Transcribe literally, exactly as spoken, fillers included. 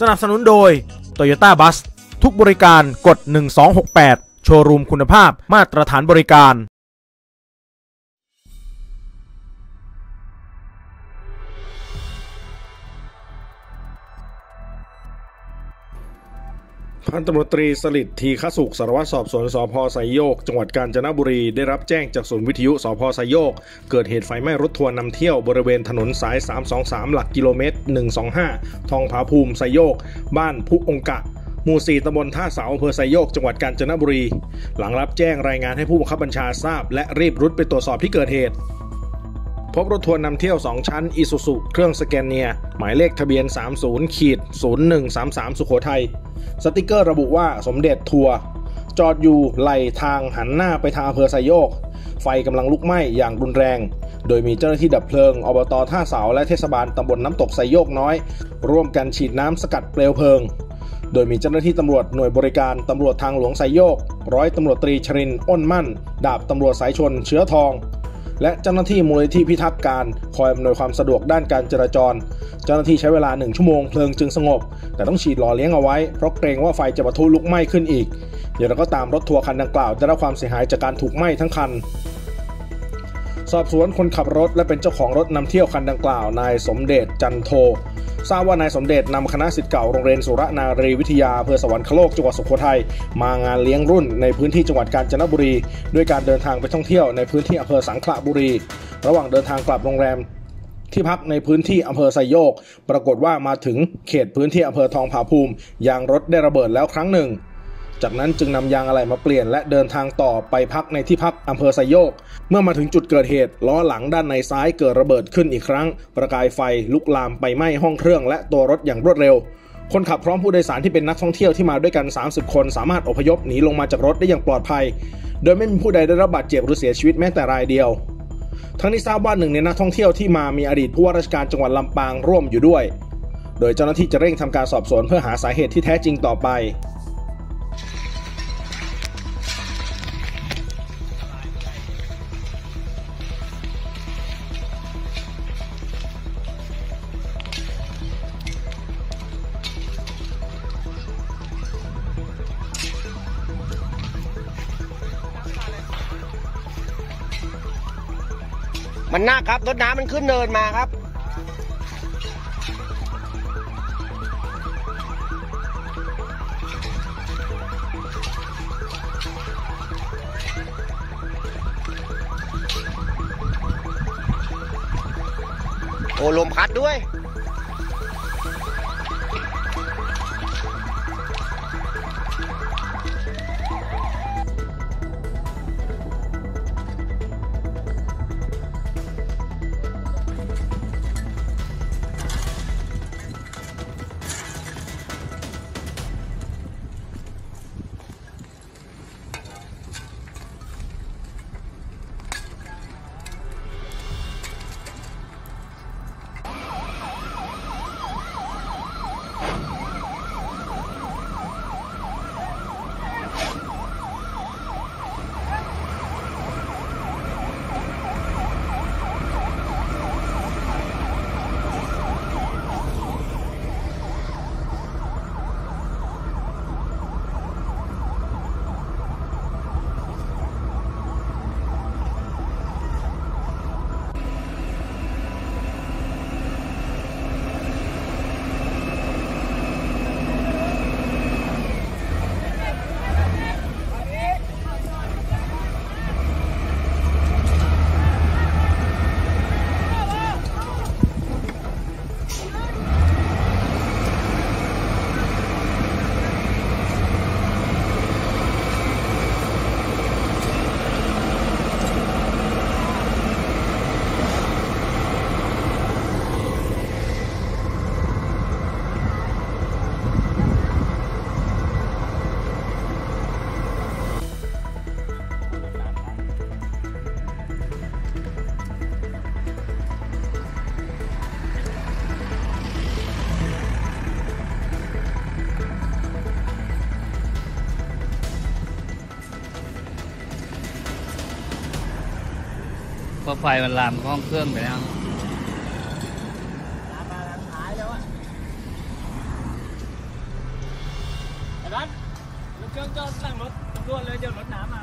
สนับสนุนโดย Toyota Bus ทุกบริการกดหนึ่งสองหกแปดโชว์รูมคุณภาพมาตรฐานบริการพันตำรวจตรีสลิดทีฆสุขสารวัตรสอบสวนสภ.ไซโยกจังหวัดกาญจนบุรีได้รับแจ้งจากศูนย์วิทยุสภ.ไซโยกเกิดเหตุไฟไหม้รถทัวร์นำเที่ยวบริเวณถนนสายสามสองสามหลักกิโลเมตรหนึ่งสองห้าทองผาภูมิไซโยกบ้านพุองกะหมู่สี่ตำบลท่าเสาอำเภอไซโยกจังหวัดกาญจนบุรีหลังรับแจ้งรายงานให้ผู้บังคับบัญชาทราบและรีบรุดไปตรวจสอบที่เกิดเหตุพบรถทัวร์นำเที่ยวสองชั้นอิซูซุเครื่องสแกนเนียหมายเลขทะเบียน สามศูนย์ ศูนย์หนึ่งสามสาม สุโขทัยสติกเกอร์ระบุว่าสมเด็จทัวร์จอดอยู่ไหลทางหันหน้าไปทางอำเภอไซโยกไฟกำลังลุกไหม้อย่างรุนแรงโดยมีเจ้าหน้าที่ดับเพลิงอบต.ท่าเสาและเทศบาลตำบลน้ำตกไซโยกน้อยร่วมกันฉีดน้ำสกัดเปลวเพลิงโดยมีเจ้าหน้าที่ตำรวจหน่วยบริการตำรวจทางหลวงไซโยกร้อยตำรวจตรีชรินทร์อ้นมั่นดาบตำรวจสายชนเชื้อทองและเจ้าหน้าที่มูลนิธิพิทักษ์การคอยอำนวยความสะดวกด้านการจราจรเจ้าหน้าที่ใช้เวลาหนึ่งชั่วโมงเพลิงจึงสงบแต่ต้องฉีดหล่อเลี้ยงเอาไว้เพราะเกรงว่าไฟจะปะทุลุกไหม้ขึ้นอีกอย่างไรก็ตามรถทัวร์คันดังกล่าวได้รับความเสียหายจากการถูกไหม้ทั้งคันสอบสวนคนขับรถและเป็นเจ้าของรถนำเที่ยวคันดังกล่าวนายสมเดชจันโททราบว่านายสมเดชนำคณะศิษย์เก่าโรงเรียนสุรนารีวิทยาอำเภอสวรรคโลกจังหวัดสุโขทัยมางานเลี้ยงรุ่นในพื้นที่จังหวัดกาญจนบุรีด้วยการเดินทางไปท่องเที่ยวในพื้นที่อำเภอสังขละบุรีระหว่างเดินทางกลับโรงแรมที่พักในพื้นที่อำเภอไซโยกปรากฏว่ามาถึงเขตพื้นที่อำเภอทองผาภูมิยางรถได้ระเบิดแล้วครั้งหนึ่งจากนั้นจึงนำยางอะไหล่มาเปลี่ยนและเดินทางต่อไปพักในที่พักอำเภอไซโยกเมื่อมาถึงจุดเกิดเหตุล้อหลังด้านในซ้ายเกิดระเบิดขึ้นอีกครั้งประกายไฟลุกลามไปไหม้ห้องเครื่องและตัวรถอย่างรวดเร็วคนขับพร้อมผู้โดยสารที่เป็นนักท่องเที่ยวที่มาด้วยกันสามสิบคนสามารถอพยพหนีลงมาจากรถได้อย่างปลอดภัยโดยไม่มีผู้ใดได้รับบาดเจ็บหรือเสียชีวิตแม้แต่รายเดียวทั้งนี้ทราบว่าหนึ่งในนักท่องเที่ยวที่มามีอดีตผู้ว่าราชการจังหวัดลำปางร่วมอยู่ด้วยโดยเจ้าหน้าที่จะเร่งทำการสอบสวนเพื่อหาสาเหตุที่แท้จริงต่อไปมันหน้าครับรถน้ำมันขึ้นเนินมาครับโอ้ลมพัดด้วยเพราะไฟมันลามห้องเครื่องไปแล้วลามมาลามหายแล้วอะ รถเครื่องจอดหลังรถตำรวจเลยเดี๋ยวรถน้ำมา